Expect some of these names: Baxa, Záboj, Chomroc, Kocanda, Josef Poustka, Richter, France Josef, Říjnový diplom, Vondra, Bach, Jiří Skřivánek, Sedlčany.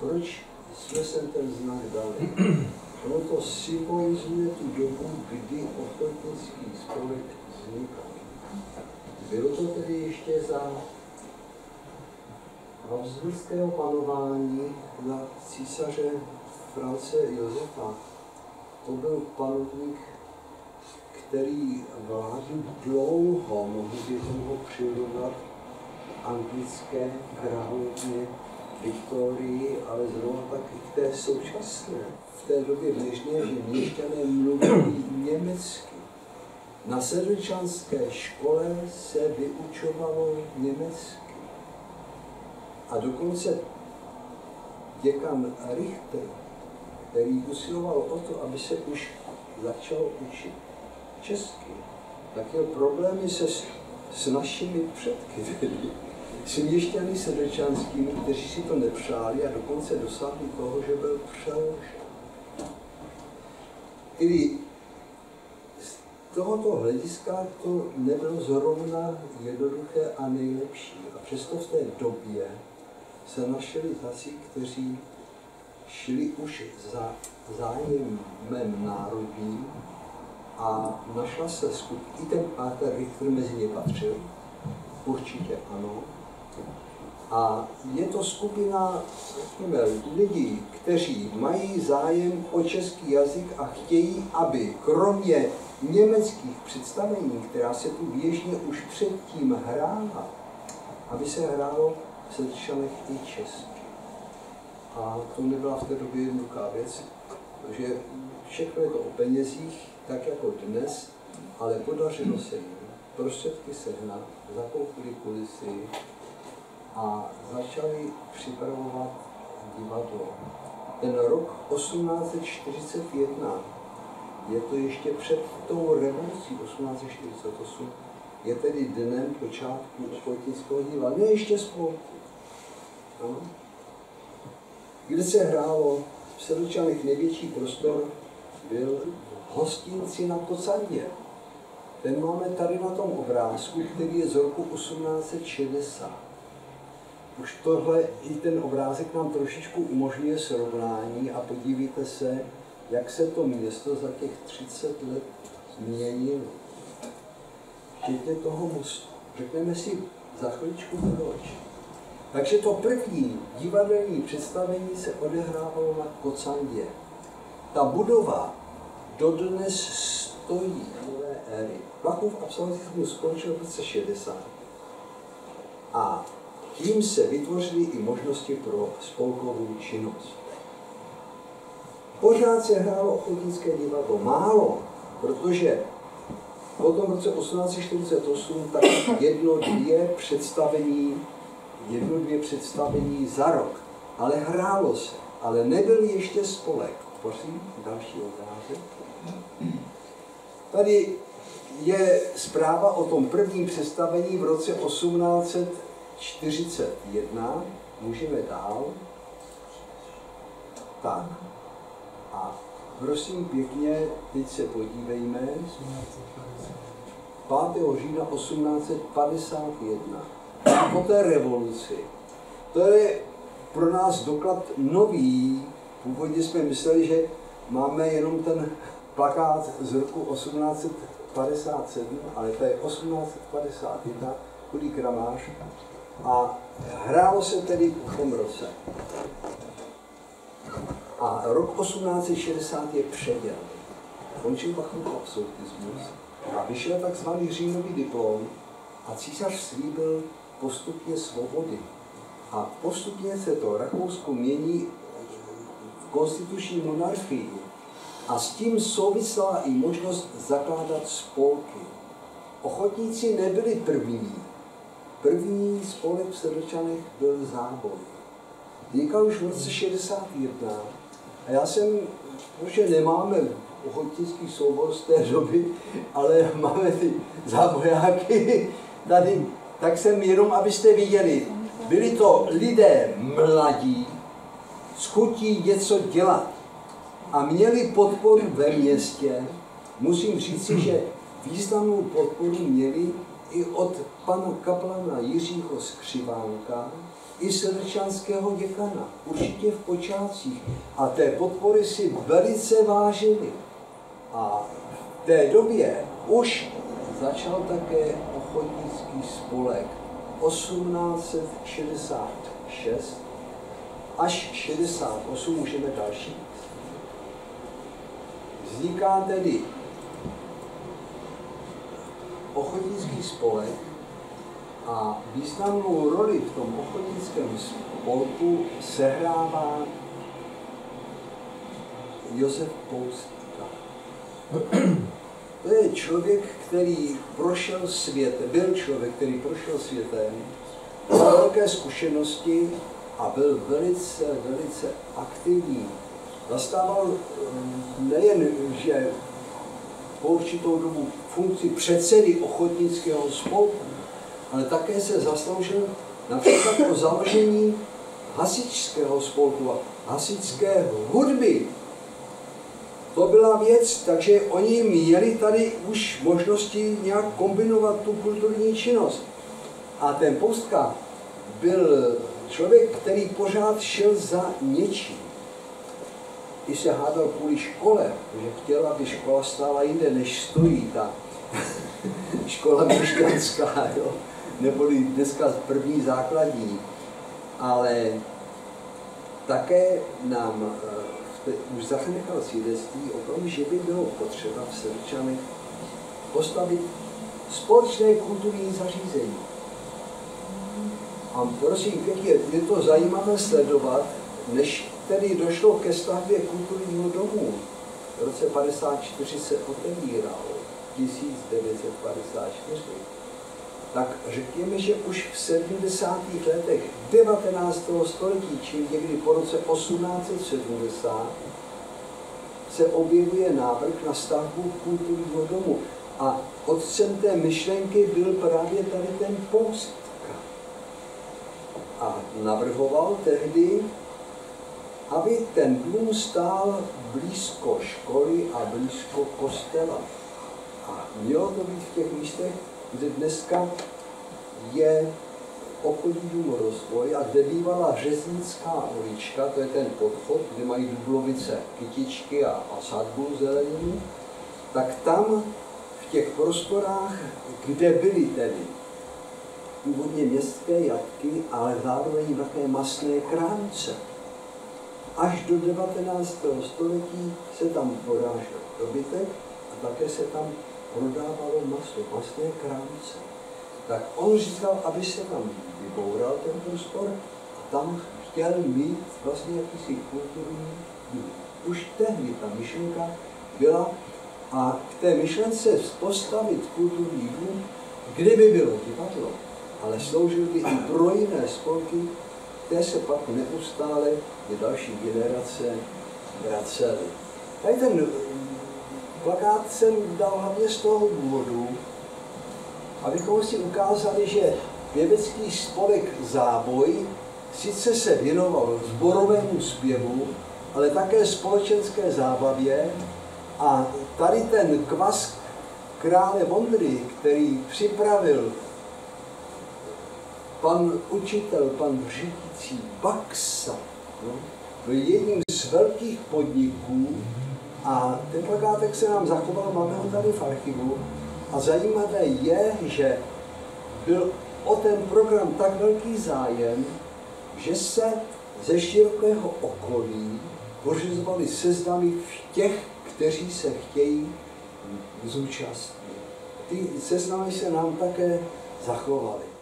proč jsme sem ten znak dali? Ono to symbolizuje tu dobu, kdy ochotnický spolek vznikal. Bylo to tedy ještě za habsburského panování na císaře France Josefa. To byl panovník, který vládl dlouho, mohl bychom ho přirovnat anglické královně Victorii, ale zrovna tak i k té současné. V té době běžně, že měšťané mluví německy. Na sedlčanské škole se vyučovalo německy. A dokonce děkan Richter, který usiloval o to, aby se už začalo učit česky, tak měl problémy s našimi předky, s měšťany sedlčanskými, kteří si to nepřáli a dokonce dosáhli toho, že byl přeložen. Tedy z tohoto hlediska to nebylo zrovna jednoduché a nejlepší. A přesto v té době se našli taci, kteří šli už za zájmem národním a našla se skupina. I ten páter Richter mezi ně patřil, určitě ano. A je to skupina, řekněme, lidí, kteří mají zájem o český jazyk a chtějí, aby kromě německých představení, která se tu běžně už předtím hrála, aby se hrálo v Sedlčanech i česky. A to nebyla v té době jednoduchá věc, že všechno je to o penězích, tak jako dnes, ale podařilo se jim prostředky sehnat, zakoupili kulisy a začali připravovat divadlo. Ten rok 1841, je to ještě před tou revolucí 1848, je tedy dnem počátku ochotnického divadla, ne ještě spolu, no. Kde se hrálo v Sedlčanech největší prostor byl hostinci na Kocandě. Ten máme tady na tom obrázku, který je z roku 1860. Už tohle, i ten obrázek nám trošičku umožňuje srovnání a podívejte se, jak se to město za těch 30 let změnilo. Včetně toho mostu. Řekneme si za chviličku proč. Takže to první divadelní představení se odehrávalo na Kocandě. Ta budova dodnes stojí nové éry. Plachův absolutismus skončil v roce 60. A tím se vytvořily i možnosti pro spolkovou činnost. Pořád se hrálo ochotnické divadlo. Málo, protože potom v roce 1848 tak jedno, dvě představení za rok. Ale hrálo se, ale nebyl ještě spolek. Prosím, další obrázek. Tady je zpráva o tom prvním představení v roce 1841. Můžeme dál. Tak. A prosím pěkně, teď se podívejme. 5. října 1851. Po té revoluci. To je pro nás doklad nový. Původně jsme mysleli, že máme jenom ten plakát z roku 1857, ale to je 1851, chudý kramář. A hrálo se tedy v Chomroce. A rok 1860 je předěl. Končil Bachův absolutismus a vyšel takzvaný Říjnový diplom a císař slíbil postupně svobody. A postupně se to Rakousko mění v konstituční monarchii. A s tím souvisela i možnost zakládat spolky. Ochotníci nebyli první. První spolek v Sedlčanech byl Záboj. Vznikal už v roce 61. A já jsem, protože nemáme ochotnický soubor z té doby, ale máme ty zábojáky tady, tak jsem jenom, abyste viděli, byli to lidé mladí, s chutí něco dělat a měli podporu ve městě. Musím říci, že významnou podporu měli i od pana kaplana Jiřího Skřivánka, i sedlčanského děkana, určitě v počátcích. A té podpory si velice vážili. A v té době už začal také ochotnický spolek 1866 až 68, můžeme další. Vzniká tedy ochotnický spolek a významnou roli v tom ochotnickém spolku sehrává Josef Poustka. To je člověk, který prošel světem, byl člověk, který prošel světem, měl velké zkušenosti a byl velice, velice aktivní. Zastával nejen, že po určitou dobu funkci předsedy ochotnického spolku, ale také se zasloužil například o založení hasičského spolku a hasičské hudby. To byla věc, takže oni měli tady už možnosti nějak kombinovat tu kulturní činnost. A ten Poustka byl člověk, který pořád šel za něčím. I se hádal kvůli škole, že chtěl, aby škola stála jinde, než stojí ta škola měšťanská, neboli dneska první základní. Ale také nám už zanechal svědectví o tom, že by bylo potřeba v Sedlčanech postavit společné kulturní zařízení. A prosím, je to zajímavé sledovat, než tedy došlo ke stavbě kulturního domu. V roce 1954 se otevíral, 1954. Tak řekněme, že už v 70. letech 19. století, či někdy po roce 1870, se objevuje návrh na stavbu kulturního domu. A otcem té myšlenky byl právě tady ten Poustka. A navrhoval tehdy, aby ten dům stál blízko školy a blízko kostela. A mělo to být v těch místech, kde dneska je okolí dům Rozvoj a kde bývala Řeznická ulička, to je ten podchod, kde mají dublovice, kytičky a sadbu zeleninu, tak tam v těch prostorách, kde byly tedy původně městské jatky, ale zároveň také masné kránce. Až do 19. století se tam porážel dobytek a také se tam prodávalo maso, masné krámce. Tak on říkal, aby se tam vyboural ten prostor a tam chtěl mít vlastně jakýsi kulturní dům. Už tehdy ta myšlenka byla a k té myšlence postavit kulturní dům, kde by bylo divadlo, ale sloužil by i pro jiné spolky, které se pak neustále je další generace vracely. Tady ten plakát jsem dal hlavně z toho důvodu, abychom si ukázali, že pěvecký spolek Záboj sice se věnoval sborovému zpěvu, ale také společenské zábavě a tady ten kvas krále Vondry, který připravil pan učitel, pan řídící Baxa, byl jedním z velkých podniků a ten plakátek se nám zachoval, máme ho tady v archivu a zajímavé je, že byl o ten program tak velký zájem, že se ze širokého okolí pořizovali seznamy těch, kteří se chtějí zúčastnit. Ty seznamy se nám také zachovaly.